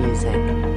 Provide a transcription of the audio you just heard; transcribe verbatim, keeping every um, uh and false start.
music.